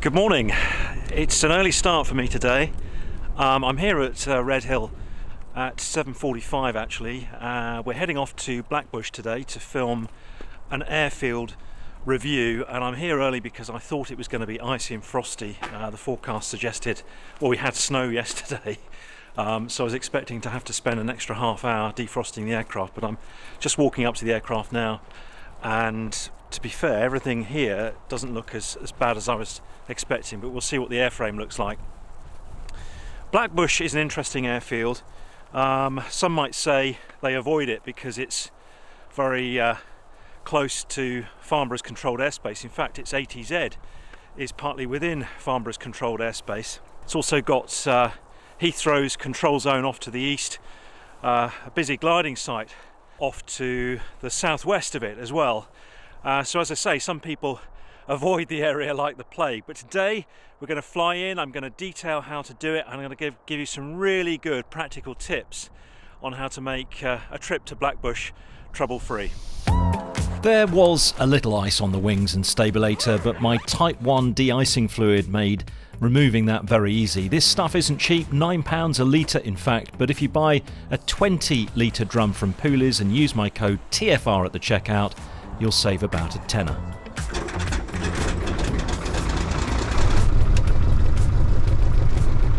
Good morning. It's an early start for me today. I'm here at Redhill at 7:45 actually. We're heading off to Blackbushe today to film an airfield review, and I'm here early because I thought it was going to be icy and frosty. The forecast suggested, well, we had snow yesterday, so I was expecting to have to spend an extra half hour defrosting the aircraft, but I'm just walking up to the aircraft now, and to be fair, everything here doesn't look as bad as I was expecting, but we'll see what the airframe looks like. Blackbushe is an interesting airfield. Some might say they avoid it because it's very close to Farnborough's controlled airspace. In fact, its ATZ is partly within Farnborough's controlled airspace. It's also got Heathrow's control zone off to the east, a busy gliding site off to the southwest of it as well. So as I say, some people avoid the area like the plague, but today we're going to fly in. I'm going to detail how to do it, and I'm going to give you some really good practical tips on how to make a trip to Blackbushe trouble-free. There was a little ice on the wings and stabilator, but my Type 1 de-icing fluid made removing that very easy. This stuff isn't cheap, £9 a litre in fact, but if you buy a 20 litre drum from Pooleys and use my code TFR at the checkout, you'll save about a tenner.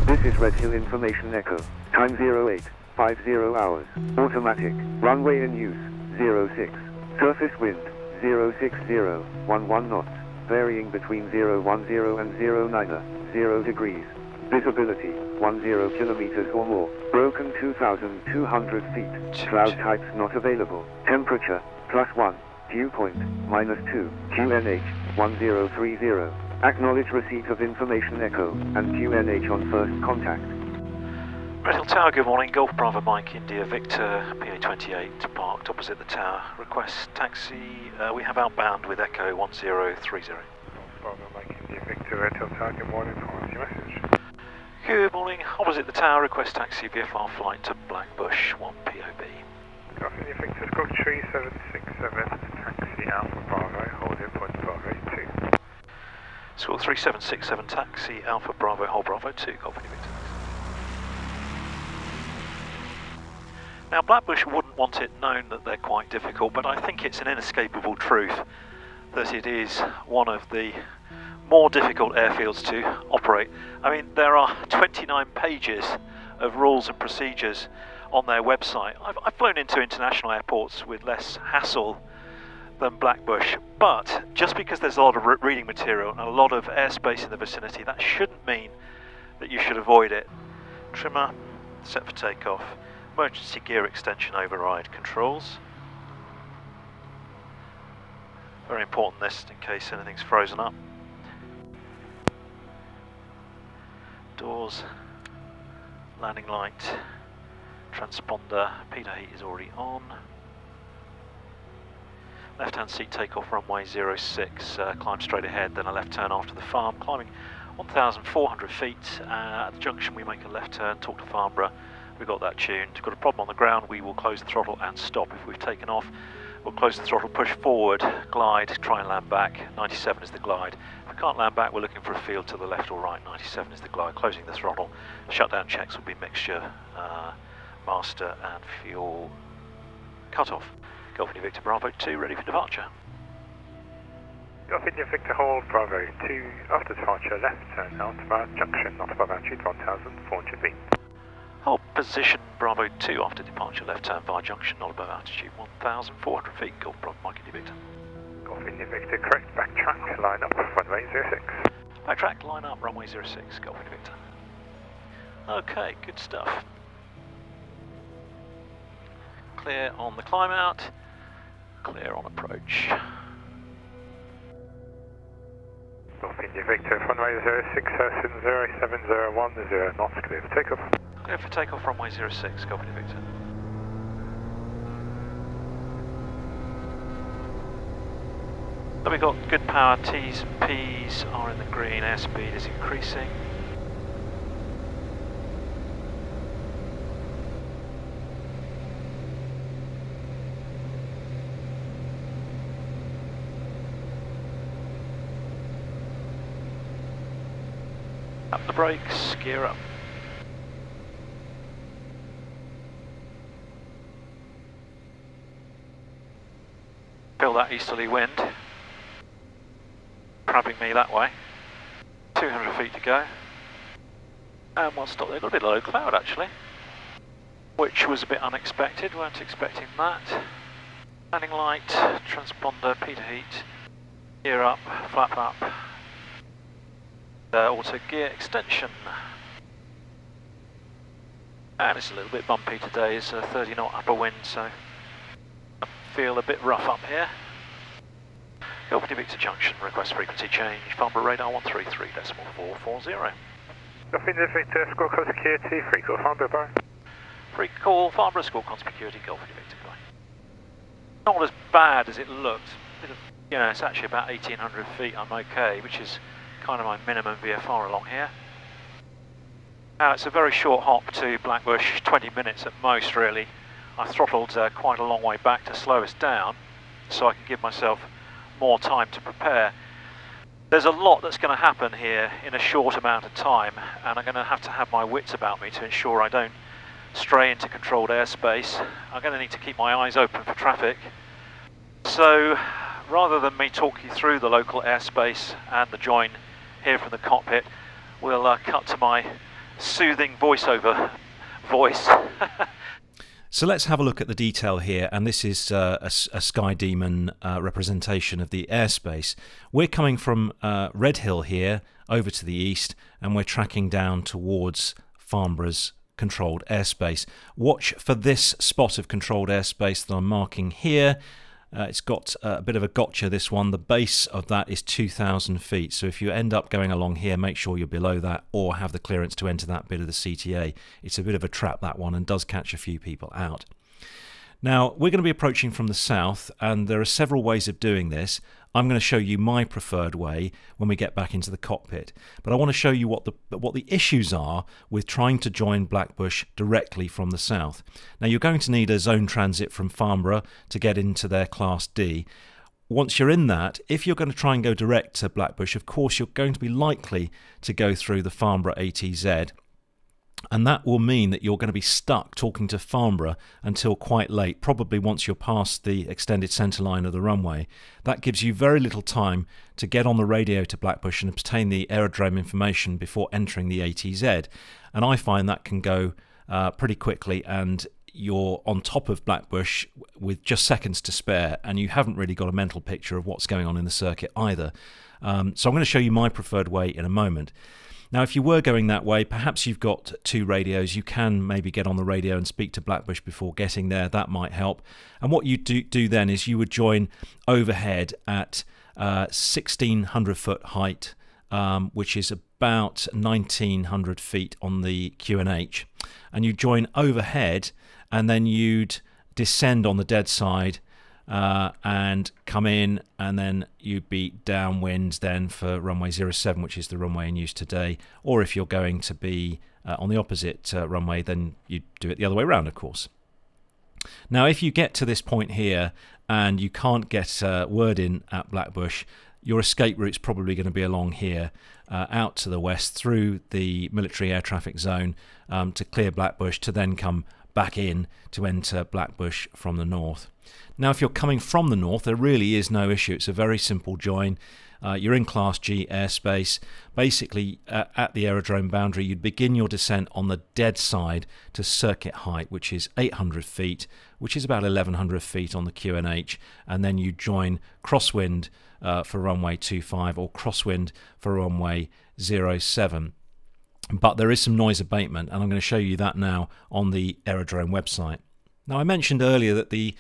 This is Redhill Information Echo. Time 08:50 hours. Automatic. Runway in use 06. Surface wind 060.11 knots, varying between 010 and 090. 0 degrees. Visibility 10 kilometers or more. Broken 2,200 feet. Cloud types not available. Temperature +1. Dew point -2. QNH 1030. Acknowledge receipt of Information Echo and QNH on first contact. Redhill Tower, good morning. Golf Bravo Mike, India Victor, PA28, parked opposite the tower. Request taxi. We have outbound with Echo 1030. Golf Bravo Mike, India Victor, Redhill Tower, good morning. Forward your message. Good morning. Opposite the tower, request taxi VFR flight to Blackbushe 1POB. Golf India Victor, Golf 3767. Alpha Bravo, hold in point Bravo 2. School 3767 taxi, Alpha Bravo, hold Bravo 2, copy Victor. Now Blackbushe wouldn't want it known that they're quite difficult, but I think it's an inescapable truth that it is one of the more difficult airfields to operate. I mean, there are 29 pages of rules and procedures on their website. I've flown into international airports with less hassle than Blackbushe, but just because there's a lot of reading material and a lot of airspace in the vicinity, that shouldn't mean that you should avoid it. Trimmer set for takeoff, emergency gear extension override controls. Very important this in case anything's frozen up. Doors, landing light, transponder, pitot heat is already on. Left-hand seat takeoff runway 06, climb straight ahead, then a left turn after the farm, climbing 1,400 feet. At the junction we make a left turn, talk to Farnborough, we've got that tuned. If we've got a problem on the ground, we will close the throttle and stop. If we've taken off, we'll close the throttle, push forward, glide, try and land back, 97 is the glide. If we can't land back, we're looking for a field to the left or right, 97 is the glide, closing the throttle. Shutdown checks will be mixture, master and fuel cutoff. Golf India Victor Bravo 2, ready for departure. Golf India Victor hold Bravo 2, after departure, left turn now to our junction, not above altitude 1,400 feet. Hold position Bravo 2, after departure, left turn via junction, not above altitude 1,400 feet. Golf Bravo Mike India Victor. Golf India Victor, correct, backtrack, line up, runway 06. Backtrack, line up, runway 06, Golf India Victor. Okay, good stuff. Clear on the climb out. Clear on approach. Golf India Victor, runway 06, Herson 0701, 0 knots, clear for takeoff. Clear for takeoff, runway 06, Golf India Victor. So we've got good power, T's and P's are in the green, airspeed is increasing. Up the brakes, gear up. Feel that easterly wind crabbing me that way. 200 feet to go. And one stop there, got a bit low cloud actually, which was a bit unexpected, weren't expecting that. Landing light, transponder, Peter heat, gear up, flap up, auto gear extension. And it's a little bit bumpy today, it's a 30 knot upper wind, so I feel a bit rough up here. Guildford to Victor Junction, request frequency change, Farnborough radar 133.440. Guildford to Victor, squawk call security, free call Farnborough bye. Free call Farnborough, squawk call security, Guildford to Victor. Not as bad as it looked. You know, it's actually about 1,800 feet, I'm okay, which is kind of my minimum VFR along here. Now it's a very short hop to Blackbushe, 20 minutes at most really. I've throttled quite a long way back to slow us down so I can give myself more time to prepare. There's a lot that's going to happen here in a short amount of time, and I'm going to have my wits about me to ensure I don't stray into controlled airspace. I'm going to need to keep my eyes open for traffic. So rather than me talk you through the local airspace and the join here from the cockpit, we'll cut to my soothing voiceover voice. So let's have a look at the detail here, and this is a Sky Demon representation of the airspace. We're coming from Redhill here over to the east, and we're tracking down towards Farnborough's controlled airspace. Watch for this spot of controlled airspace that I'm marking here. It's got a bit of a gotcha, this one. The base of that is 2,000 feet, so if you end up going along here, make sure you're below that or have the clearance to enter that bit of the CTA. It's a bit of a trap, that one, and does catch a few people out. Now, we're going to be approaching from the south, and there are several ways of doing this. I'm going to show you my preferred way when we get back into the cockpit, but I want to show you what the issues are with trying to join Blackbushe directly from the south. Now, you're going to need a zone transit from Farnborough to get into their Class D. Once you're in that, if you're going to try and go direct to Blackbushe, of course, you're going to be likely to go through the Farnborough ATZ, and that will mean that you're going to be stuck talking to Farnborough until quite late, probably once you're past the extended centre line of the runway. That gives you very little time to get on the radio to Blackbushe and obtain the aerodrome information before entering the ATZ. And I find that can go pretty quickly, and you're on top of Blackbushe with just seconds to spare, and you haven't really got a mental picture of what's going on in the circuit either. So I'm going to show you my preferred way in a moment. Now, if you were going that way, perhaps you've got two radios. You can maybe get on the radio and speak to Blackbushe before getting there. That might help. And what you do then is you would join overhead at 1,600 foot height, which is about 1,900 feet on the QNH. And you join overhead, and then you'd descend on the dead side and come in, and then you'd be downwind then for runway 07, which is the runway in use today. Or if you're going to be on the opposite runway, then you'd do it the other way around, of course. Now, if you get to this point here and you can't get word in at Blackbushe, your escape route's probably going to be along here, out to the west through the military air traffic zone, to clear Blackbushe, to then come back in to enter Blackbushe from the north. Now, if you're coming from the north, there really is no issue. It's a very simple join. You're in Class G airspace. Basically, at the aerodrome boundary, you'd begin your descent on the dead side to circuit height, which is 800 feet, which is about 1,100 feet on the QNH, and then you join crosswind for runway 25 or crosswind for runway 07. But there is some noise abatement, and I'm going to show you that now on the aerodrome website. Now, I mentioned earlier that the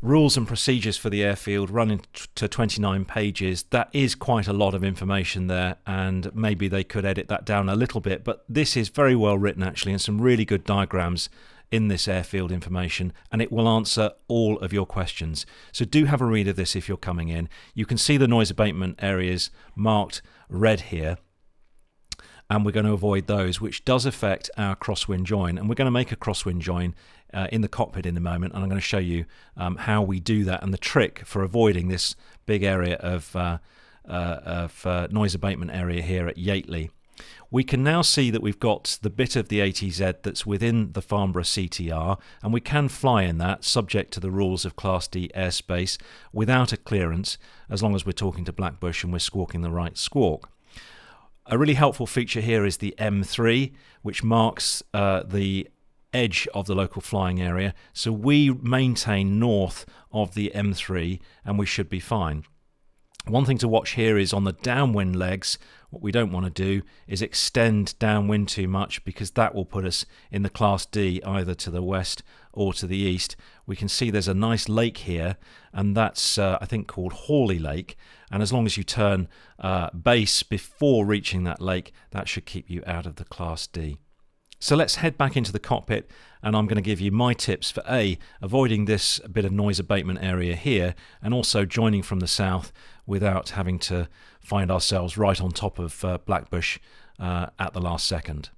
rules and procedures for the airfield run into 29 pages. That is quite a lot of information there, and maybe they could edit that down a little bit, but this is very well written actually, and some really good diagrams in this airfield information, and it will answer all of your questions. So do have a read of this if you're coming in. You can see the noise abatement areas marked red here, and we're going to avoid those, which does affect our crosswind join. And we're going to make a crosswind join in the cockpit in a moment, and I'm going to show you how we do that and the trick for avoiding this big area of noise abatement area here at Yateley. We can now see that we've got the bit of the ATZ that's within the Farnborough CTR, and we can fly in that, subject to the rules of Class D airspace, without a clearance, as long as we're talking to Blackbushe and we're squawking the right squawk. A really helpful feature here is the M3, which marks the edge of the local flying area, so we maintain north of the M3 and we should be fine. One thing to watch here is on the downwind legs. What we don't want to do is extend downwind too much, because that will put us in the Class D either to the west or to the east. We can see there's a nice lake here, and that's I think called Hawley Lake, and as long as you turn base before reaching that lake, that should keep you out of the Class D. So let's head back into the cockpit, and I'm going to give you my tips for A, avoiding this bit of noise abatement area here, and also joining from the south without having to find ourselves right on top of Blackbushe at the last second.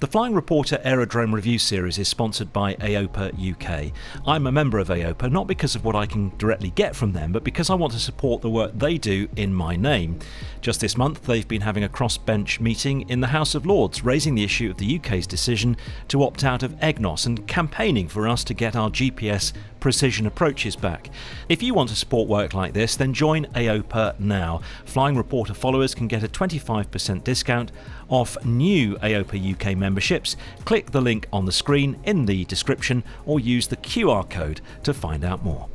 The Flying Reporter Aerodrome Review Series is sponsored by AOPA UK. I'm a member of AOPA not because of what I can directly get from them, but because I want to support the work they do in my name. Just this month they've been having a crossbench meeting in the House of Lords, raising the issue of the UK's decision to opt out of EGNOS and campaigning for us to get our GPS precision approaches back. If you want to support work like this, then join AOPA now. Flying Reporter followers can get a 25% discount off new AOPA UK memberships. Click the link on the screen in the description or use the QR code to find out more.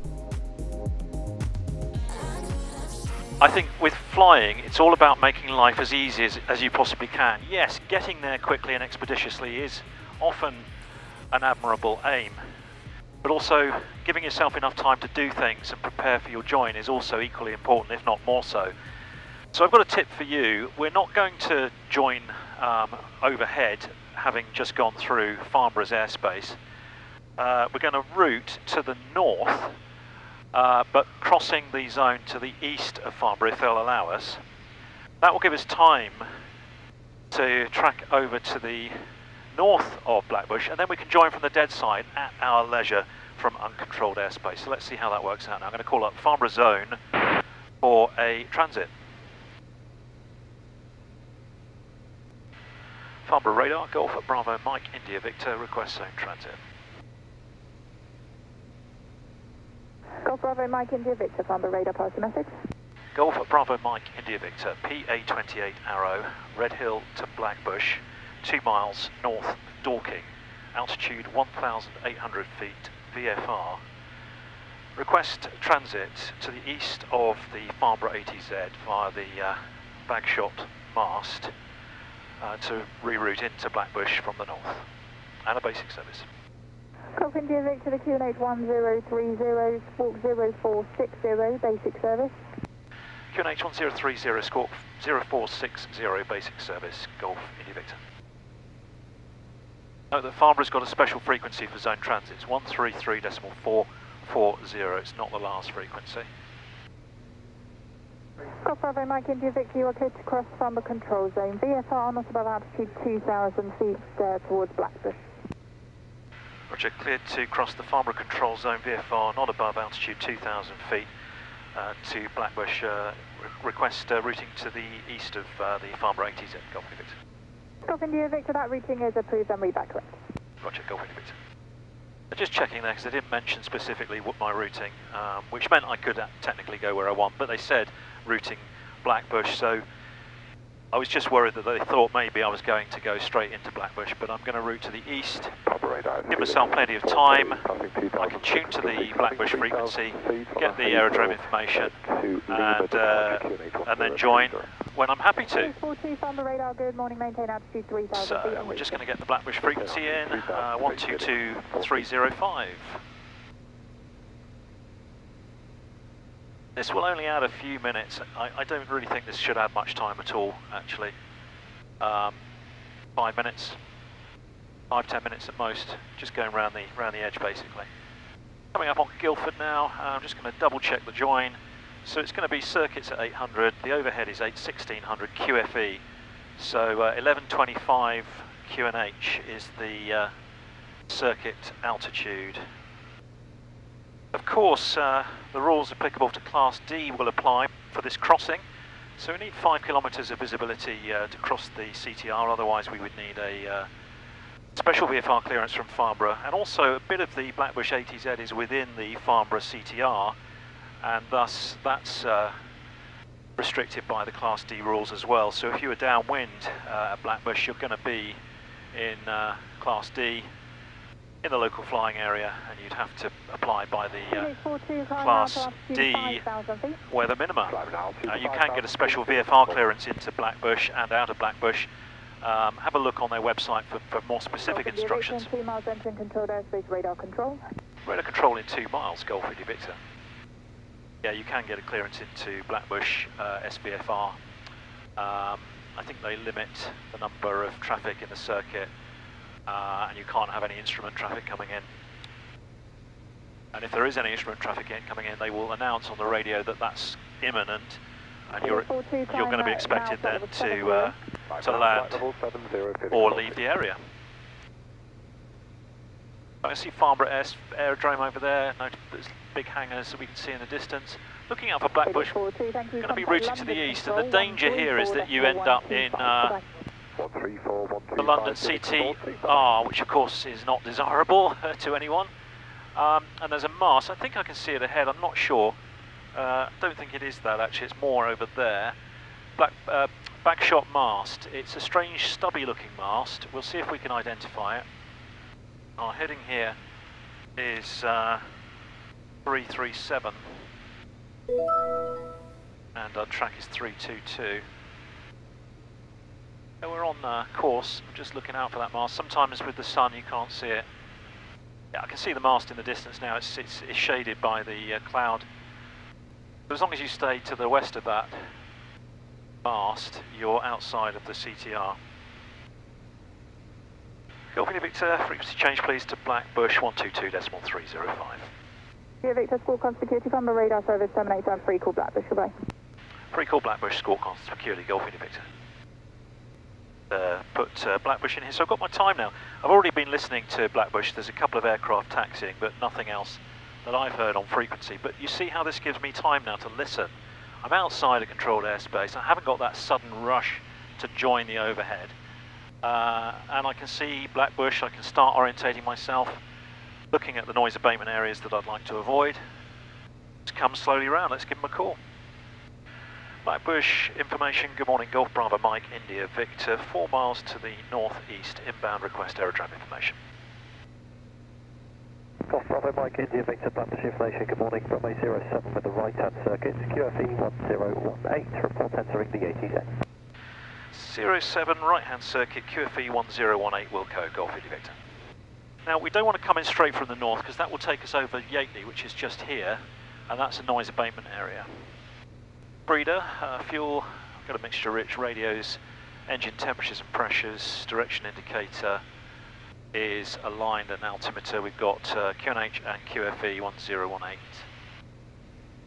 I think with flying, it's all about making life as easy as you possibly can. Yes, getting there quickly and expeditiously is often an admirable aim, but also giving yourself enough time to do things and prepare for your join is also equally important, if not more so. So I've got a tip for you. We're not going to join overhead, having just gone through Farnborough's airspace. We're going to route to the north, but crossing the zone to the east of Farnborough, if they'll allow us. That will give us time to track over to the north of Blackbushe, and then we can join from the dead side at our leisure from uncontrolled airspace. So let's see how that works out now. I'm going to call up Farnborough Zone for a transit. Farnborough radar, Golf at Bravo, Mike, India, Victor, request zone transit. Golf Bravo, Mike, India, Victor, Farnborough radar, pass the message. Golf at Bravo, Mike, India, Victor, PA28 Arrow, Redhill to Blackbushe, 2 miles north Dorking, altitude 1,800 feet, VFR. Request transit to the east of the Farnborough ATZ via the Bagshot mast to reroute into Blackbushe from the north, and a basic service. Golf India Victor to QNH1030, squawk 0460, basic service. QNH1030, squawk 0460, basic service, Golf India Victor. Note that Farnborough's got a special frequency for zone transits, 133.440, it's not the last frequency. Golf Bravo Mike India Victor, you are cleared to cross Farnborough Control Zone, VFR not above altitude 2,000 feet towards Blackbushe. Roger, cleared to cross the Farnborough Control Zone, VFR not above altitude 2,000 feet to Blackbushe, request routing to the east of the Farnborough ATZ, Golf India Victor. Golf India Victor, that routing is approved and read back correct. Roger, Golf India Victor. Just checking there because they didn't mention specifically what my routing, which meant I could technically go where I want, but they said routing Blackbushe, so I was just worried that they thought maybe I was going to go straight into Blackbushe, but I'm going to route to the east, give myself plenty of time, I can tune to the Blackbushe frequency, get the aerodrome information, and then join when I'm happy to. So we're just going to get the Blackbushe frequency in, 122.305. This will only add a few minutes. I don't really think this should add much time at all, actually. 5 minutes, 5–10 minutes at most, just going round the edge, basically. Coming up on Guildford now, I'm just going to double check the join. So it's going to be circuits at 800, the overhead is 1600 QFE. So 1125 QNH is the circuit altitude. Of course, the rules applicable to Class D will apply for this crossing, So we need 5 kilometres of visibility to cross the CTR, otherwise we would need a special VFR clearance from Farnborough, and also a bit of the Blackbushe ATZ is within the Farnborough CTR, and thus that's restricted by the Class D rules as well. So if you were downwind at Blackbushe, you're going to be in Class D in the local flying area, and you'd have to apply by the Class D weather minima. You can get a special VFR clearance into Blackbushe and out of Blackbushe. Have a look on their website for more specific instructions. 2 miles entering controlled airspace, radar control. Radar control in 2 miles, Guildford, Victor. Yeah, you can get a clearance into Blackbushe SVFR. I think they limit the number of traffic in the circuit, and you can't have any instrument traffic coming in. And if there is any instrument traffic coming in, they will announce on the radio that that's imminent, and you're going to be expected then to land or leave the area. I see Farnborough Aerodrome over there, there's big hangars that we can see in the distance. Looking out for Blackbushe, going to be routing to the east, and the danger here is that you end up in the London CTR, which of course is not desirable to anyone. And there's a mast, I think I can see it ahead, I'm not sure. I don't think it is that actually, it's more over there. Backshot mast, it's a strange stubby looking mast, we'll see if we can identify it. Our heading here is 337 and our track is 322. So we're on course, I'm just looking out for that mast. Sometimes with the sun you can't see it. Yeah, I can see the mast in the distance now, it's shaded by the cloud. But as long as you stay to the west of that mast, you're outside of the CTR. Golfing Victor, frequency change please to Blackbushe 122.305. Yeah, Victor, scorecon security from the radar service, terminate down, free call Blackbushe, goodbye. Free call Blackbushe, scorecon security, Golfing Victor. Put Blackbushe in here, so I've got my time now. I've already been listening to Blackbushe, there's a couple of aircraft taxiing, but nothing else that I've heard on frequency. But you see how this gives me time now to listen. I'm outside of controlled airspace, I haven't got that sudden rush to join the overhead. And I can see Blackbushe, I can start orientating myself, looking at the noise abatement areas that I'd like to avoid. Let's come slowly round, let's give them a call. Blackbushe information, good morning, Golf Bravo Mike, India Victor, 4 miles to the northeast, inbound request aerodrome information. Golf Bravo Mike, India Victor, Blackbushe information, good morning, runway 07 with the right hand circuit, QFE 1018, report entering the ATZ. 07 right hand circuit, QFE 1018 Wilco, Golf India Victor. Now we don't want to come in straight from the north because that will take us over Yateley, which is just here, and that's a noise abatement area. Breeder, fuel, I've got a mixture of rich radios, engine temperatures and pressures, direction indicator is aligned and altimeter. We've got QNH and QFE 1018.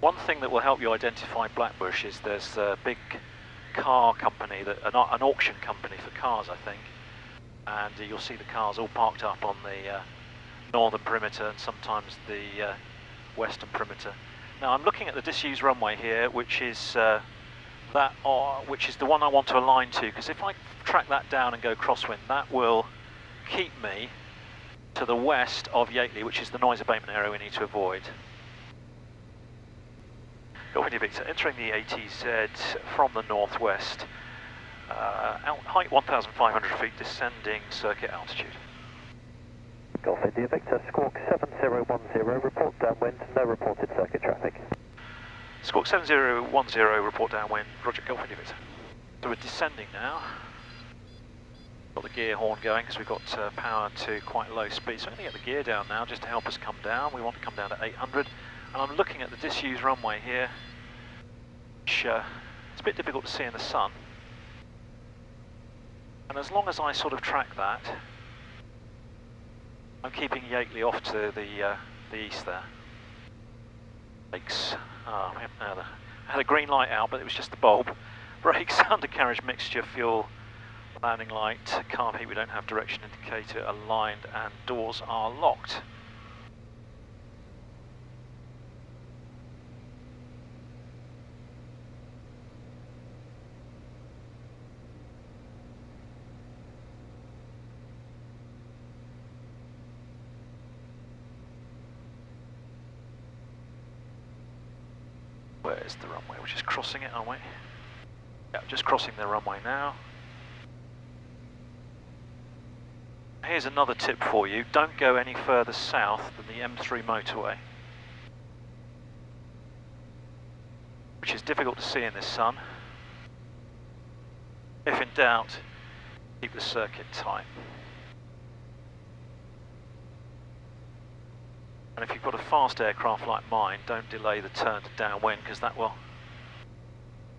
One thing that will help you identify Blackbushe is there's a big car company, an auction company for cars I think, and you'll see the cars all parked up on the northern perimeter and sometimes the western perimeter. Now I'm looking at the disused runway here, which is the one I want to align to, because if I track that down and go crosswind, that will keep me to the west of Yateley, which is the noise abatement area we need to avoid. Golf India Victor, entering the ATZ from the northwest, height 1,500 feet, descending circuit altitude. Golf India Victor, Squawk 7010, report downwind, no reported circuit traffic. Squawk 7010, report downwind, roger, Golf India Victor. So we're descending now, got the gear horn going because we've got power to quite low speed, so I'm going to get the gear down now just to help us come down. We want to come down to 800. And I'm looking at the disused runway here, which it's a bit difficult to see in the sun. And as long as I sort of track that, I'm keeping Yateley off to the east there. Brakes, I had a green light out, but it was just the bulb. Brakes, undercarriage mixture, fuel, landing light, carb heat, we don't have direction indicator aligned, and doors are locked. where's the runway? We're just crossing it, aren't we? Yeah, just crossing the runway now. Here's another tip for you, don't go any further south than the M3 motorway, which is difficult to see in this sun. If in doubt, keep the circuit tight. And if you've got a fast aircraft like mine, don't delay the turn to downwind, because that will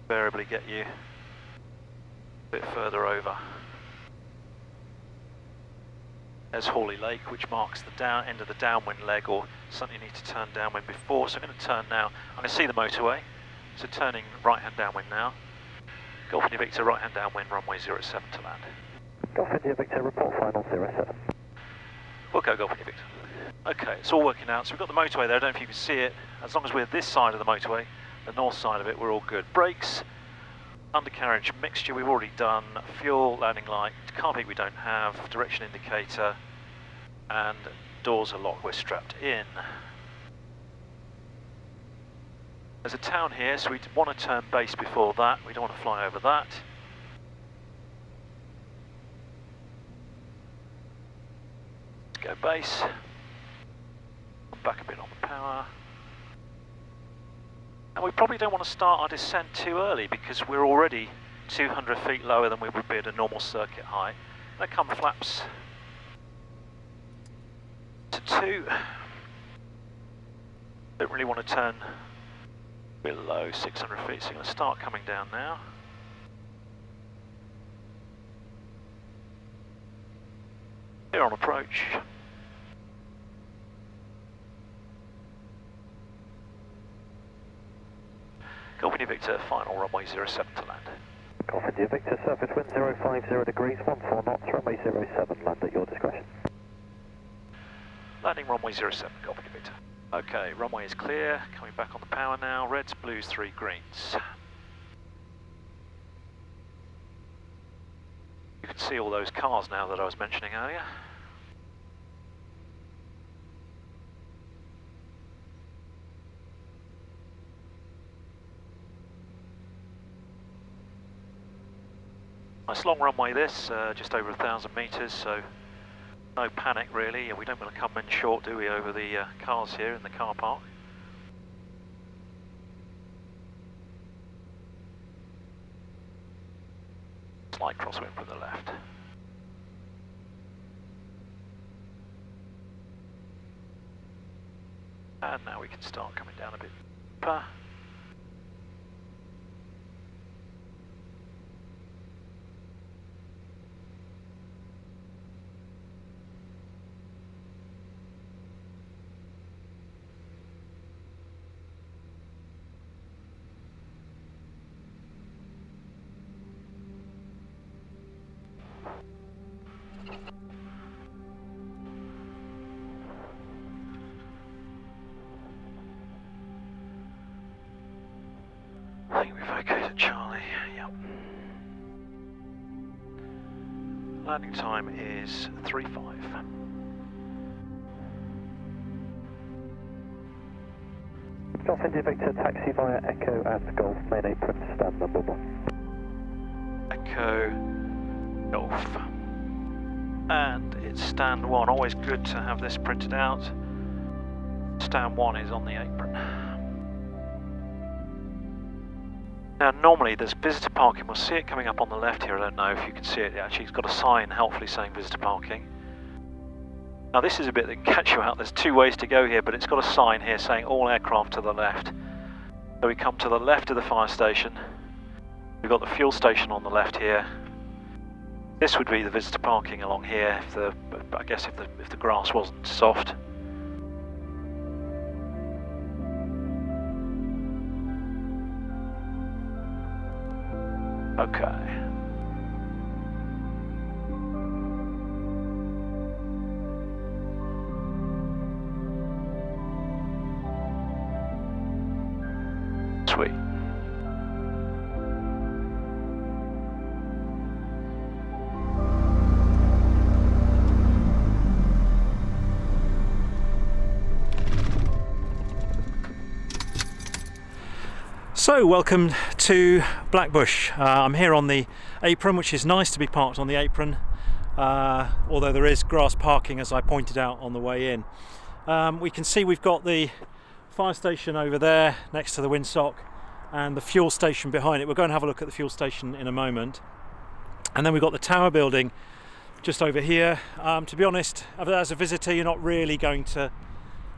invariably get you a bit further over. There's Hawley Lake, which marks the end of the downwind leg, or something you need to turn downwind before. So I'm going to turn now. I'm going to see the motorway. So turning right-hand downwind now. Guildford Victor, right-hand downwind, runway 07 to land. Guildford Victor, report final 07. We'll go Guildford Victor. Okay, it's all working out. So we've got the motorway there. I don't know if you can see it. As long as we're this side of the motorway, the north side of it, we're all good. Brakes, undercarriage mixture, we've already done. Fuel, landing light, car peak we don't have, direction indicator, and doors are locked, we're strapped in. There's a town here, so we want to turn base before that, we don't want to fly over that. Let's go base, back a bit on the power. And we probably don't want to start our descent too early because we're already 200 feet lower than we would be at a normal circuit height. Now come flaps to 2. Don't really want to turn below 600 feet, so I'm going to start coming down now. Here on approach. Golf Victor, final runway 07 to land. Golf Victor, surface wind 050 degrees, 14 knots, runway 07, land at your discretion. Landing runway 07, Golf Victor. Okay, runway is clear, coming back on the power now, reds, blues, 3 greens. You can see all those cars now that I was mentioning earlier. Nice long runway this, just over 1,000 metres, so no panic really. We don't want to come in short, do we, over the cars here in the car park. Slight crosswind from the left. And now we can start coming down a bit deeper. Landing time is 3:05. Golf India Victor, taxi via Echo and Golf, main apron, stand number 1. Echo, Golf. And it's stand 1, always good to have this printed out. Stand 1 is on the apron. Now normally there's visitor parking, we'll see it coming up on the left here, I don't know if you can see it, actually it's got a sign helpfully saying visitor parking. Now this is a bit that can catch you out, there's 2 ways to go here, but it's got a sign here saying all aircraft to the left. So we come to the left of the fire station, we've got the fuel station on the left here. This would be the visitor parking along here, if the, I guess if the grass wasn't soft. Okay. Sweet. Hello, welcome to Blackbushe. I'm here on the apron, which is nice to be parked on the apron, although there is grass parking, as I pointed out on the way in. We can see we've got the fire station over there next to the windsock and the fuel station behind it. We're going to have a look at the fuel station in a moment. And then we've got the tower building just over here. To be honest, as a visitor, you're not really going to,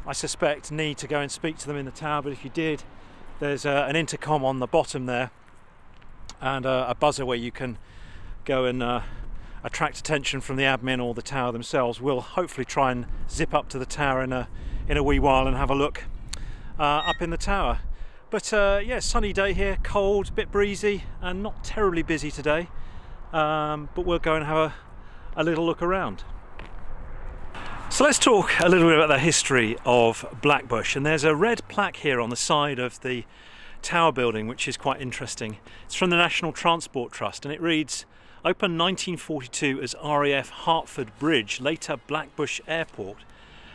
I suspect, need to go and speak to them in the tower, but if you did, there's an intercom on the bottom there and a buzzer where you can go and attract attention from the admin or the tower themselves. We'll hopefully try and zip up to the tower in a wee while and have a look up in the tower. But yeah, sunny day here, cold, a bit breezy and not terribly busy today, but we'll go and have a little look around. So let's talk a little bit about the history of Blackbushe, and there's a red plaque here on the side of the tower building which is quite interesting. It's from the National Transport Trust and it reads, opened 1942 as RAF Hartford Bridge, later Blackbushe Airport.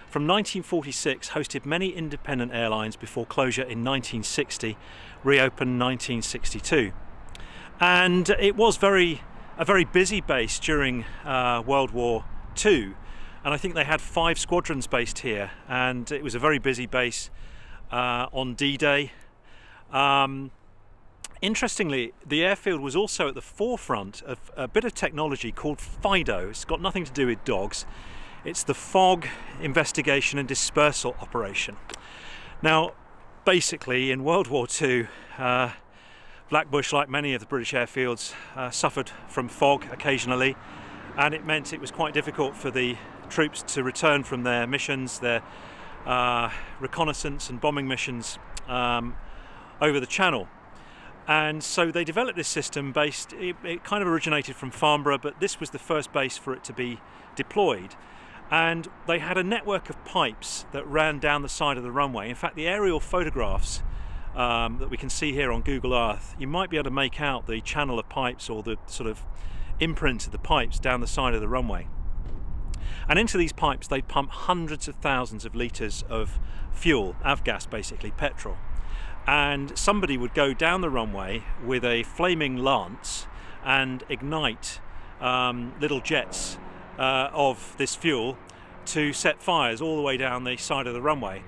From 1946 hosted many independent airlines before closure in 1960, reopened 1962. And it was a very busy base during World War II. And I think they had 5 squadrons based here, and it was a very busy base on D-Day. Interestingly, the airfield was also at the forefront of a bit of technology called FIDO. It's got nothing to do with dogs. It's the Fog Investigation and Dispersal Operation. Now, basically, in World War II, Blackbushe, like many of the British airfields, suffered from fog occasionally, and it meant it was quite difficult for the troops to return from their missions, their reconnaissance and bombing missions over the Channel. And so they developed this system based, it kind of originated from Farnborough, but this was the first base for it to be deployed. And they had a network of pipes that ran down the side of the runway. In fact, the aerial photographs that we can see here on Google Earth, you might be able to make out the channel of pipes or the sort of imprint of the pipes down the side of the runway. And into these pipes they pump hundreds of thousands of litres of fuel, avgas basically, petrol. And somebody would go down the runway with a flaming lance and ignite little jets of this fuel to set fires all the way down the side of the runway.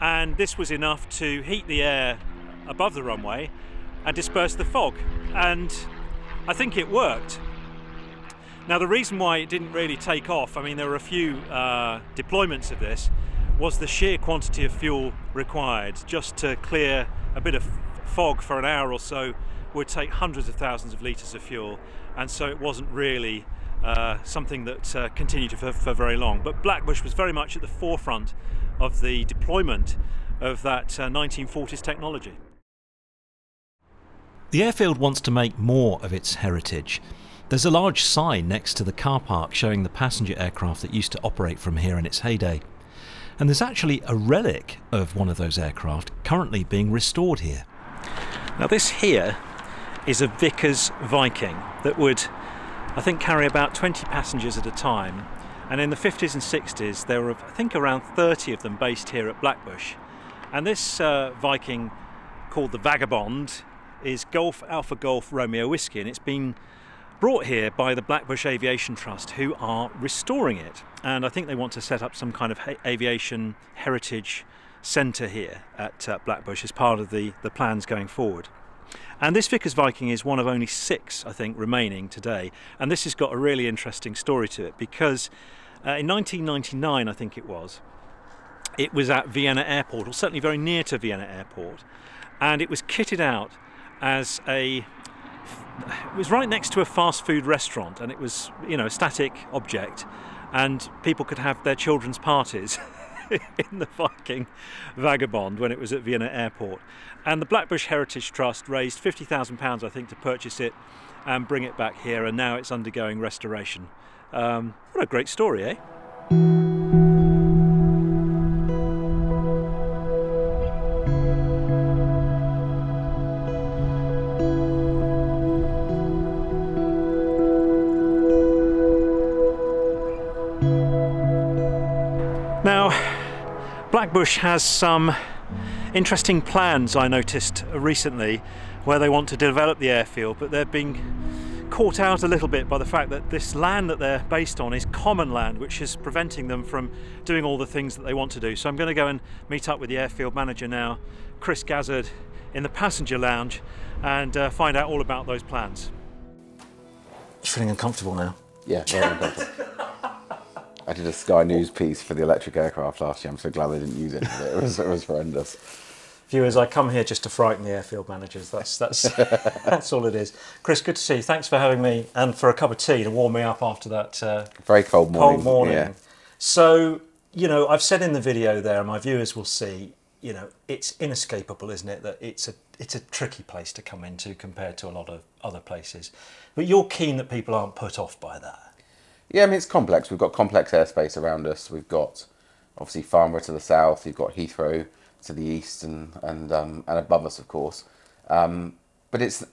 And this was enough to heat the air above the runway and disperse the fog. And I think it worked. Now, the reason why it didn't really take off, I mean, there were a few deployments of this, was the sheer quantity of fuel required. Just to clear a bit of fog for an hour or so would take hundreds of thousands of litres of fuel, and so it wasn't really something that continued for very long. But Blackbushe was very much at the forefront of the deployment of that 1940s technology. The airfield wants to make more of its heritage. There's a large sign next to the car park showing the passenger aircraft that used to operate from here in its heyday. And there's actually a relic of one of those aircraft currently being restored here. Now this here is a Vickers Viking that would, I think, carry about 20 passengers at a time. And in the 50s and 60s there were, I think, around 30 of them based here at Blackbushe. And this Viking, called the Vagabond, is Golf Alpha Golf Romeo Whiskey, and it's been brought here by the Blackbushe Aviation Trust, who are restoring it, and I think they want to set up some kind of aviation heritage centre here at Blackbushe as part of the plans going forward. And this Vickers Viking is one of only 6, I think, remaining today, and this has got a really interesting story to it, because in 1999, I think it was at Vienna Airport, or certainly very near to Vienna Airport, and it was kitted out as a... It was right next to a fast food restaurant, and it was, you know, a static object, and people could have their children's parties in the Viking Vagabond when it was at Vienna Airport. And the Blackbushe Heritage Trust raised £50,000, I think, to purchase it and bring it back here, and now it's undergoing restoration. What a great story, eh? Now, Blackbushe has some interesting plans I noticed recently where they want to develop the airfield, but they're being caught out a little bit by the fact that this land that they're based on is common land, which is preventing them from doing all the things that they want to do. So I'm going to go and meet up with the airfield manager now, Chris Gazzard, in the passenger lounge, and find out all about those plans. Just feeling uncomfortable now. Yeah, very uncomfortable. I did a Sky News piece for the electric aircraft last year. I'm so glad they didn't use it. It was horrendous. Viewers, I come here just to frighten the airfield managers. That's all it is. Chris, good to see you. Thanks for having me and for a cup of tea to warm me up after that very cold morning. Yeah. So, you know, I've said in the video there, and my viewers will see, you know, it's inescapable, isn't it? That it's a tricky place to come into compared to a lot of other places. But you're keen that people aren't put off by that. Yeah, I mean, it's complex. We've got complex airspace around us. We've got, obviously, Farnborough to the south. You've got Heathrow to the east and above us, of course. But it's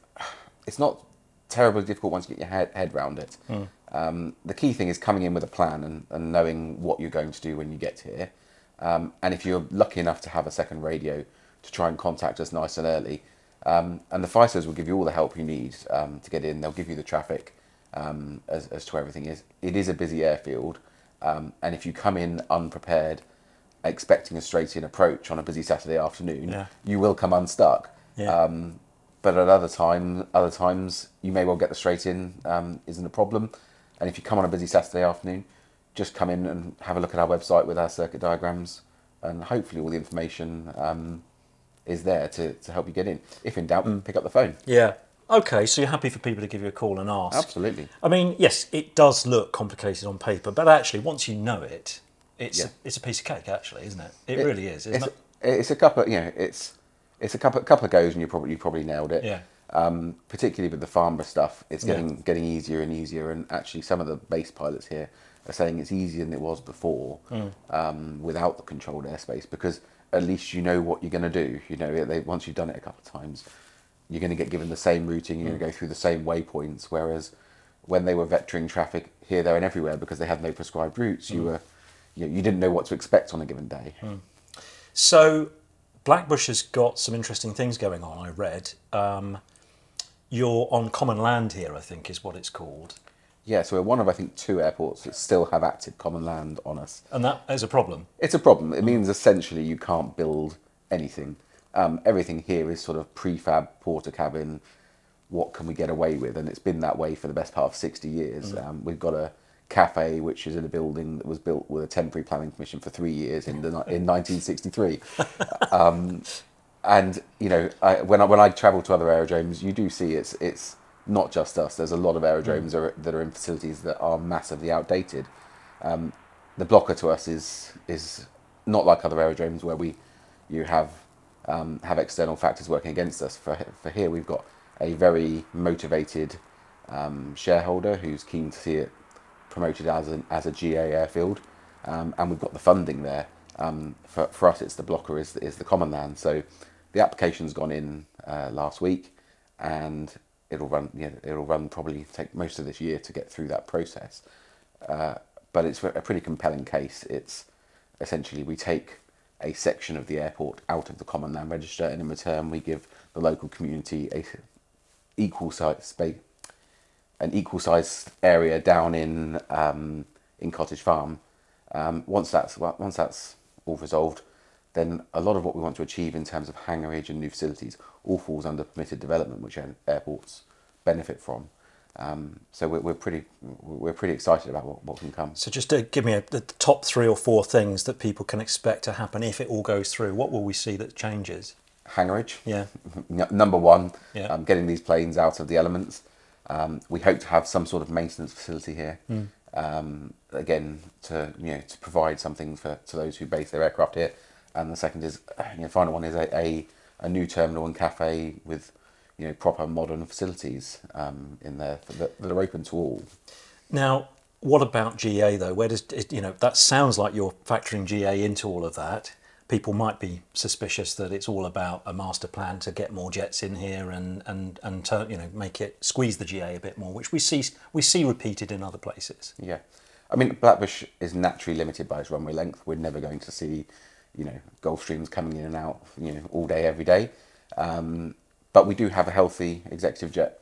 not terribly difficult once you get your head around it. Mm. The key thing is coming in with a plan and knowing what you're going to do when you get here. And if you're lucky enough to have a second radio, to try and contact us nice and early. And the fighters will give you all the help you need to get in. They'll give you the traffic. As to everything is. It is a busy airfield, and if you come in unprepared, expecting a straight-in approach on a busy Saturday afternoon, yeah, you will come unstuck. Yeah. But at other times, you may well get the straight-in isn't a problem. And if you come on a busy Saturday afternoon, just come in and have a look at our website with our circuit diagrams, and hopefully all the information is there to help you get in. If in doubt, pick up the phone. Yeah. Okay, so you're happy for people to give you a call and ask. Absolutely. I mean, yes, it does look complicated on paper, but actually, once you know it, it's a piece of cake, actually, isn't it? It really is. It's a couple. You know, it's a couple of goes, and you probably nailed it. Yeah. Particularly with the Farnborough stuff, it's getting easier and easier, and actually, some of the base pilots here are saying it's easier than it was before, without the controlled airspace, because at least you know what you're going to do. You know, once you've done it a couple of times, you're going to get given the same routing, you're going to go through the same waypoints, whereas when they were vectoring traffic here, there and everywhere because they had no prescribed routes, you didn't know what to expect on a given day. Mm. So Blackbushe has got some interesting things going on, I read. You're on common land here, I think is what it's called. Yeah, so we're one of, I think, two airports that still have active common land on us. And that is a problem? It's a problem. It means essentially you can't build anything. Everything here is sort of prefab, porter cabin, what can we get away with? And it's been that way for the best part of 60 years. We've got a cafe, which is in a building that was built with a temporary planning permission for 3 years in 1963. And, you know, when I travel to other aerodromes, you do see it's not just us. There's a lot of aerodromes that are in facilities that are massively outdated. The blocker to us is not like other aerodromes where you have external factors working against us. For here, we've got a very motivated shareholder who's keen to see it promoted as a GA airfield, and we've got the funding there. For us, it's the blocker is the common land. So the application's gone in last week, and it'll run probably take most of this year to get through that process. But it's a pretty compelling case. It's essentially we take a section of the airport out of the common land register, and in return we give the local community an equal size area down in Cottage Farm. Once that's all resolved, then a lot of what we want to achieve in terms of hangarage and new facilities all falls under permitted development, which airports benefit from. So we're pretty excited about what can come. So just to give me the top 3 or 4 things that people can expect to happen if it all goes through. What will we see that changes? Hangarage. Yeah. Number 1. Yeah. Getting these planes out of the elements. We hope to have some sort of maintenance facility here. Mm. Again, to provide something to those who base their aircraft here. And the second is, final one is a new terminal and cafe with, you know, proper modern facilities in there that are open to all. Now, what about GA though? Where does it, that sounds like you're factoring GA into all of that. People might be suspicious that it's all about a master plan to get more jets in here and make it squeeze the GA a bit more, which we see repeated in other places. Yeah, I mean Blackbushe is naturally limited by its runway length. We're never going to see you know, Gulf Streams coming in and out, you know, all day, every day. But we do have a healthy executive jet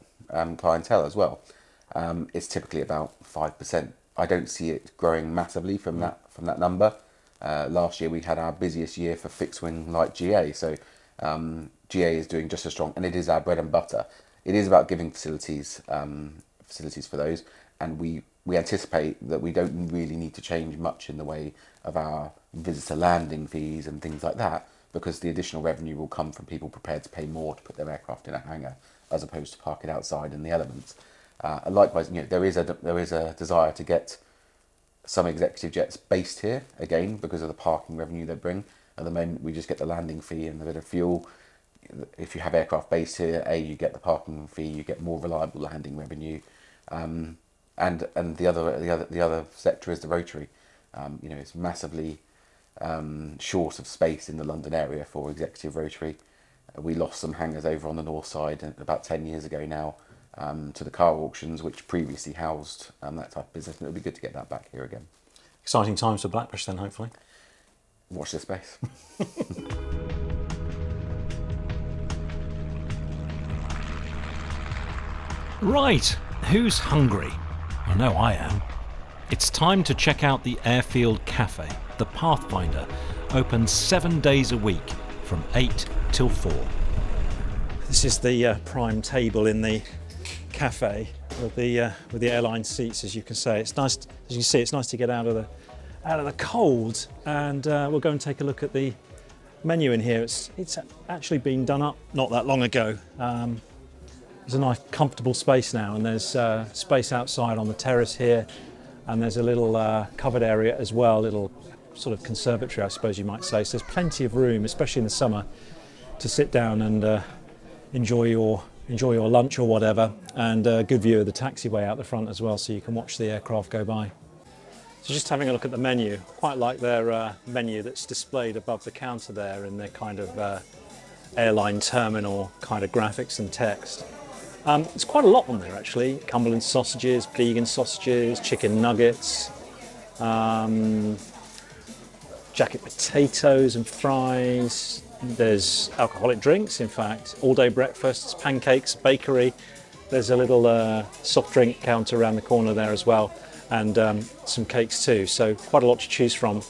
clientele as well. It's typically about 5%. I don't see it growing massively from that number. Last year we had our busiest year for fixed wing light GA, so GA is doing just as strong, and it is our bread and butter. It is about giving facilities for those, and we anticipate that we don't really need to change much in the way of our visitor landing fees and things like that, because the additional revenue will come from people prepared to pay more to put their aircraft in a hangar as opposed to park it outside in the elements. And likewise, you know, there is a desire to get some executive jets based here again because of the parking revenue they bring. At the moment, we just get the landing fee and a bit of fuel. If you have aircraft based here, A, you get the parking fee, you get more reliable landing revenue, and the other sector is the rotary. You know, it's massively short of space in the London area for executive rotary. We lost some hangars over on the north side about 10 years ago now, to the car auctions, which previously housed that type of business, and it would be good to get that back here again. Exciting times for Blackbushe then, hopefully. Watch this space. Right, who's hungry? I know I am. It's time to check out the Airfield Cafe. The Pathfinder, open 7 days a week from 8 till 4. This is the prime table in the cafe with the airline seats, as you can say. It's nice, as you can see, it's nice to get out of the cold, and we'll go and take a look at the menu in here. It's actually been done up not that long ago. There's a nice comfortable space now, and there's space outside on the terrace here, and there's a little covered area as well, little sort of conservatory, I suppose you might say. So there's plenty of room, especially in the summer, to sit down and enjoy your lunch or whatever, and a good view of the taxiway out the front as well, so you can watch the aircraft go by. So just having a look at the menu, quite like their menu that's displayed above the counter there in their kind of airline terminal kind of graphics and text. It's quite a lot on there actually. Cumberland sausages, vegan sausages, chicken nuggets, jacket potatoes and fries. There's alcoholic drinks, in fact, all-day breakfasts, pancakes, bakery. There's a little soft drink counter around the corner there as well, and some cakes too, so quite a lot to choose from.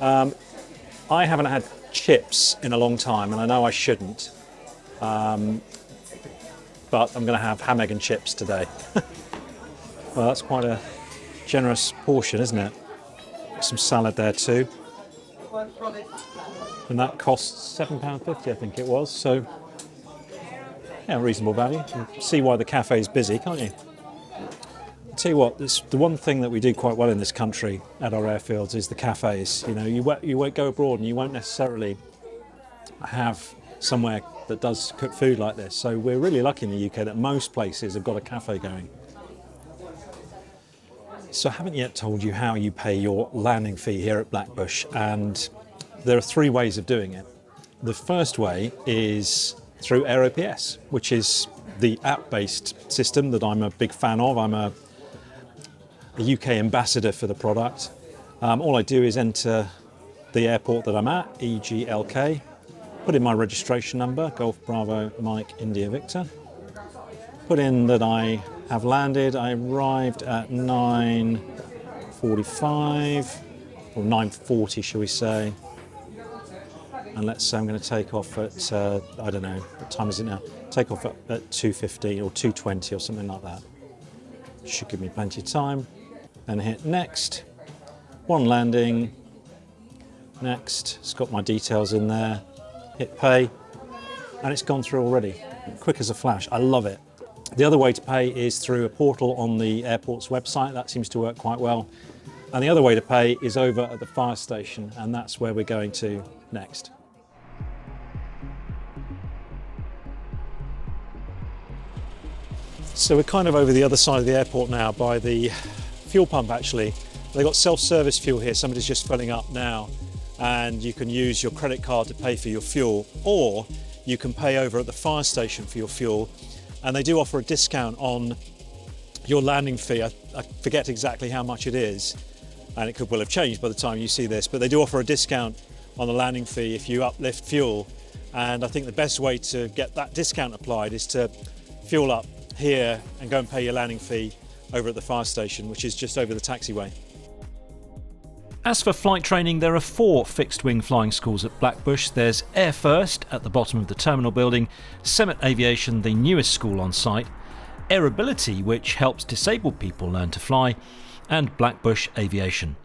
I haven't had chips in a long time, and I know I shouldn't, but I'm going to have ham, egg and chips today. Well, that's quite a generous portion, isn't it? Some salad there too. And that costs £7.50, I think it was, so yeah, reasonable value. You can see why the cafe's busy, can't you? I'll tell you what, this, the one thing that we do quite well in this country at our airfields is the cafes. You know, you won't go abroad and you won't necessarily have somewhere that does cook food like this, so we're really lucky in the UK that most places have got a cafe going. So I haven't yet told you how you pay your landing fee here at Blackbushe, and there are three ways of doing it. The first way is through AeroPS, which is the app-based system that I'm a big fan of. I'm a UK ambassador for the product. All I do is enter the airport that I'm at, EGLK, put in my registration number, Golf Bravo Mike India Victor, put in that I have landed. I arrived at 9:45, or 9:40, shall we say. And let's say I'm going to take off at, I don't know, what time is it now? Take off at 2:15 or 2:20 or something like that. Should give me plenty of time. Then hit next. One landing. Next. It's got my details in there. Hit pay. And it's gone through already. Quick as a flash. I love it. The other way to pay is through a portal on the airport's website. That seems to work quite well. And the other way to pay is over at the fire station. And that's where we're going to next. So we're kind of over the other side of the airport now by the fuel pump actually. They've got self-service fuel here, somebody's just filling up now, and you can use your credit card to pay for your fuel, or you can pay over at the fire station for your fuel, and they do offer a discount on your landing fee. I forget exactly how much it is, and it could well have changed by the time you see this, but they do offer a discount on the landing fee if you uplift fuel. And I think the best way to get that discount applied is to fuel up here and go and pay your landing fee over at the fire station, which is just over the taxiway. As for flight training, there are 4 fixed-wing flying schools at Blackbushe. There's Air First at the bottom of the terminal building, Summit Aviation, the newest school on site, Airability, which helps disabled people learn to fly, and Blackbushe Aviation.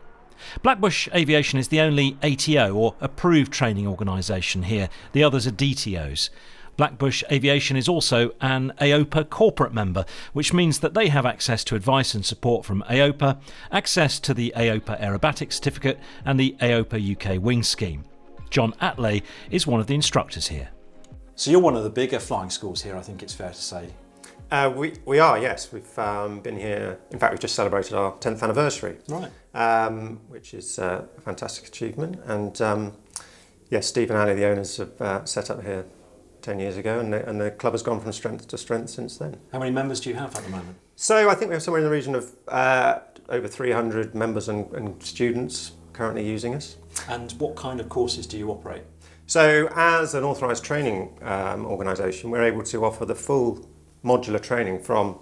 Blackbushe Aviation is the only ATO, or approved training organisation here. The others are DTOs. Blackbushe Aviation is also an AOPA corporate member, which means that they have access to advice and support from AOPA, access to the AOPA Aerobatic Certificate and the AOPA UK Wing Scheme. John Yateley is one of the instructors here. So you're one of the bigger flying schools here, I think it's fair to say. We are, yes. We've been here, in fact we've just celebrated our 10th anniversary, right? Which is a fantastic achievement, and yes, Steve and Ali, the owners, have set up here 10 years ago, and the club has gone from strength to strength since then. How many members do you have at the moment? So I think we have somewhere in the region of over 300 members and students currently using us. And what kind of courses do you operate? So as an authorised training organisation, we're able to offer the full modular training from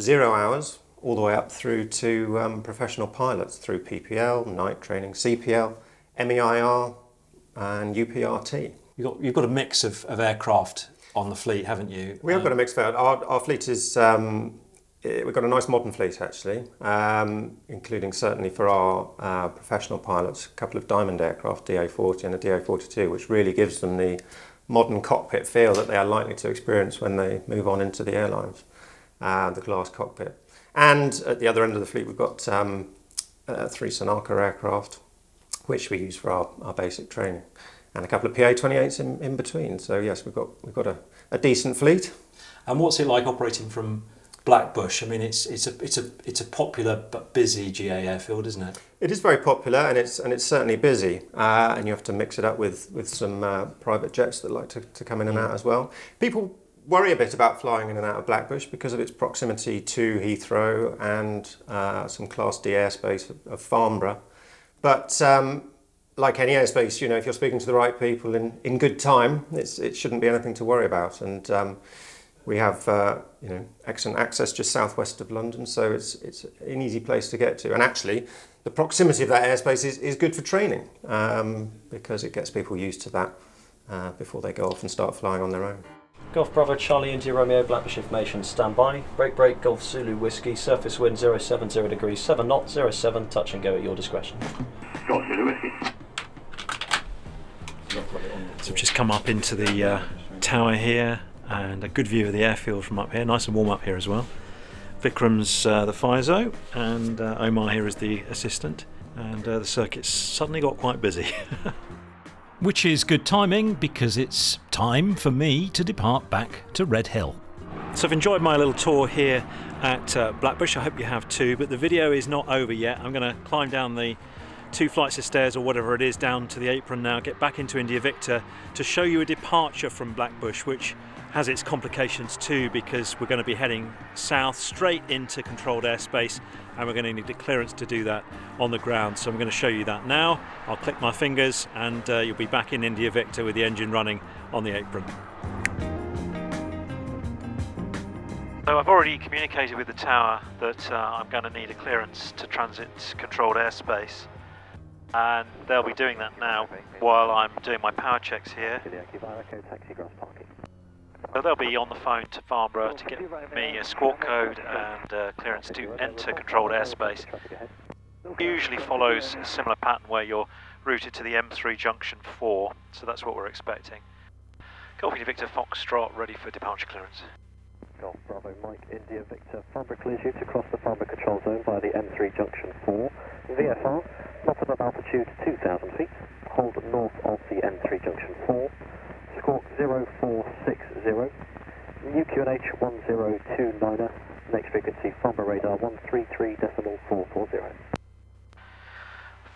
0 hours all the way up through to professional pilots through PPL, night training, CPL, MEIR and UPRT. You've got a mix of aircraft on the fleet, haven't you? We have got a mix. Our fleet is, we've got a nice modern fleet actually, including certainly for our professional pilots, a couple of Diamond aircraft, DA-40 and a DA-42, which really gives them the modern cockpit feel that they are likely to experience when they move on into the airlines, the glass cockpit. And at the other end of the fleet, we've got 3 Sonarka aircraft, which we use for our basic training, and a couple of PA28s in between. So yes, we've got a decent fleet. And what's it like operating from Blackbushe? I mean, it's a popular but busy GA airfield, isn't it? It is very popular, and it's certainly busy. And you have to mix it up with some private jets that like to come in and out as well. People worry a bit about flying in and out of Blackbushe because of its proximity to Heathrow and some Class D airspace of Farnborough, but like any airspace, you know, if you're speaking to the right people in good time, it shouldn't be anything to worry about. And we have, you know, excellent access just southwest of London, so it's an easy place to get to. And actually, the proximity of that airspace is good for training because it gets people used to that before they go off and start flying on their own. Golf Bravo Charlie, India Romeo, Blackbushe information, standby. Break, break, Golf Zulu Whiskey, surface wind 070 degrees, 7 knots, 07, touch and go at your discretion. Golf Zulu Whiskey. So we've just come up into the tower here, and a good view of the airfield from up here. Nice and warm up here as well. Vikram's the FISO, and Omar here is the assistant, and the circuit's suddenly got quite busy. Which is good timing, because it's time for me to depart back to Redhill. So I've enjoyed my little tour here at Blackbushe, I hope you have too, but the video is not over yet. I'm going to climb down the 2 flights of stairs or whatever it is down to the apron now, get back into India Victor to show you a departure from Blackbushe, which has its complications too, because we're going to be heading south straight into controlled airspace, and we're going to need a clearance to do that on the ground. So I'm going to show you that now. I'll click my fingers and you'll be back in India Victor with the engine running on the apron. So I've already communicated with the tower that I'm going to need a clearance to transit controlled airspace, and they'll be doing that now while I'm doing my power checks here. So they'll be on the phone to Farnborough to get me a squawk code and clearance to enter controlled airspace. It usually follows a similar pattern where you're routed to the M3 junction 4, so that's what we're expecting. Golf India Victor Foxtrot ready for departure clearance. Golf Bravo Mike India Victor, Farnborough clears you to cross the Farnborough control zone via the M3 junction 4, VFR, not above altitude 2,000 feet, hold north of the M3 junction 4, squawk 0460, new QNH 1029er, next frequency Farnborough radar 133.440.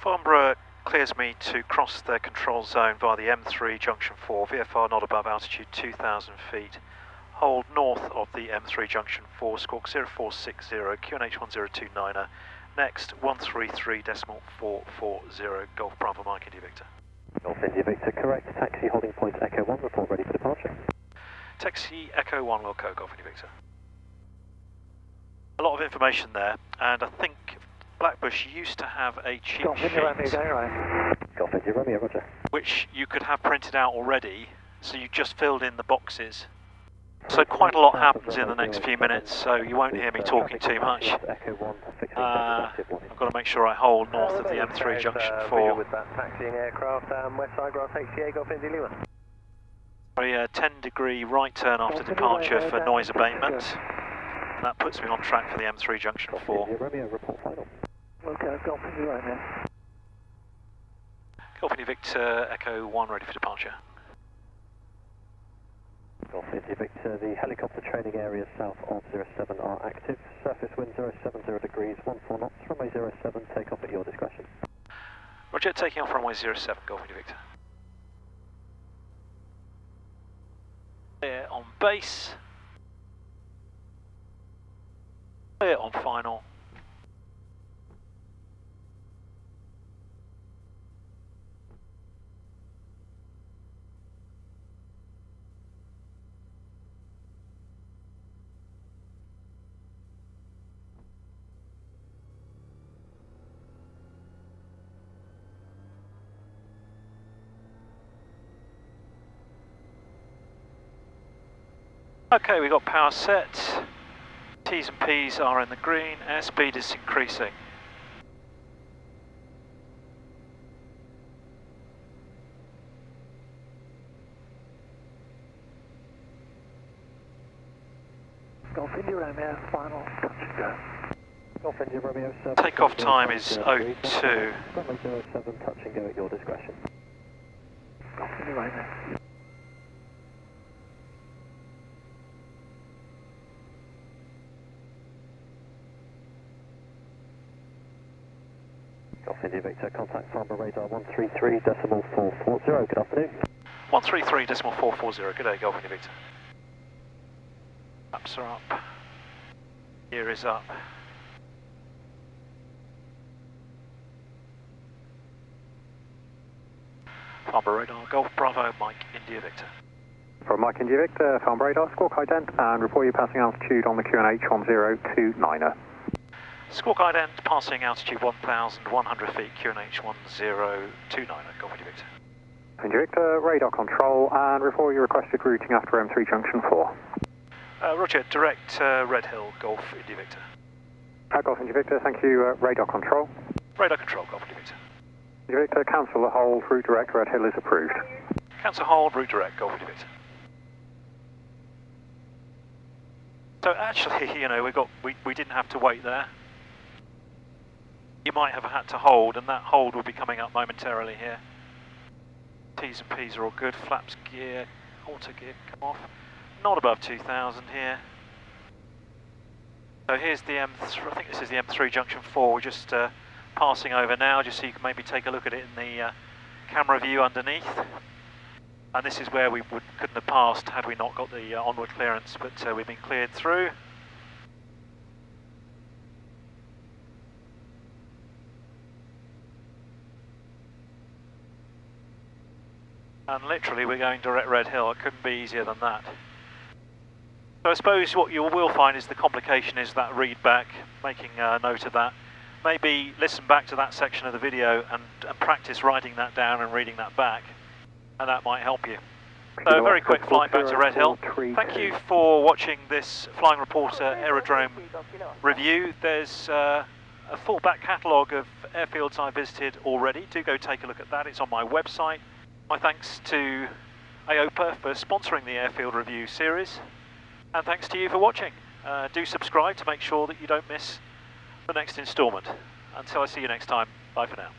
Farnborough clears me to cross their control zone via the M3 junction 4, VFR not above altitude 2,000 feet, hold north of the M3 junction 4, squawk 0460, QNH 1029er, next 133.440, Golf Bravo Mike India Victor. North India Victor, correct. Taxi holding point Echo 1, report ready for departure. Taxi Echo 1 will go, Golf India Victor. A lot of information there, and I think Blackbushe used to have a cheat sheet, which you could have printed out already, so you just filled in the boxes. So quite a lot happens in the next few minutes, so you won't hear me talking too much. I've got to make sure I hold north of the M3 junction 4. With that taxiing aircraft, west side grass HCA, Golf India Lima. A 10-degree right turn after departure for noise abatement. That puts me on track for the M3 junction 4. Romeo, report final. Okay, Golf India right now. Golf India Victor, Echo 1 ready for departure. Golf India Victor, the helicopter training areas south of 07 are active. Surface wind 070 degrees, 14 knots, runway 07, take off at your discretion. Roger, taking off runway 07, Golf India Victor. Clear on base. Clear on final. Okay, we got power set. T's and P's are in the green. Airspeed is increasing. Golf India Romeo, final touch and go. Golf India Romeo, takeoff time is 02. Runway 07, touch and go at your discretion. Golf India Romeo. Golf India Victor, contact Farnborough radar 133.440, good afternoon. 133.440, good day Golf India Victor. Flaps are up, gear is up. Farnborough radar, Golf Bravo, Mike India Victor. From Mike India Victor, Farnborough radar, squawk ident and report you passing altitude on the QNH 1029er. Squawk ident, passing altitude 1,100 feet, QNH 1029 at Golf India Victor. India Victor, radar control, and report your requested routing after M3 junction 4. Roger, direct Redhill, Golf India Victor. Golf India Victor, thank you, radar control. Radar control, Golf India Victor. India Victor, cancel the hold, route direct, Redhill is approved. Cancel hold, route direct, Golf India Victor. So actually, you know, we didn't have to wait there. You might have had to hold, and that hold will be coming up momentarily here. T's and P's are all good. Flaps, gear, auto gear come off. Not above 2,000 here. So here's the M3, I think this is the M3 junction 4. We're just passing over now, just so you can maybe take a look at it in the camera view underneath. And this is where we couldn't have passed had we not got the onward clearance, but we've been cleared through. And literally we're going direct Redhill, it couldn't be easier than that. So I suppose what you will find is the complication is that read back, making a note of that. Maybe listen back to that section of the video and practice writing that down and reading that back, and that might help you. So a very quick flight back to Redhill. Thank you for watching this Flying Reporter Aerodrome review. There's a full back catalogue of airfields I visited already. Do go take a look at that, it's on my website. My thanks to AOPA for sponsoring the Airfield Review series, and thanks to you for watching. Do subscribe to make sure that you don't miss the next instalment. Until I see you next time, bye for now.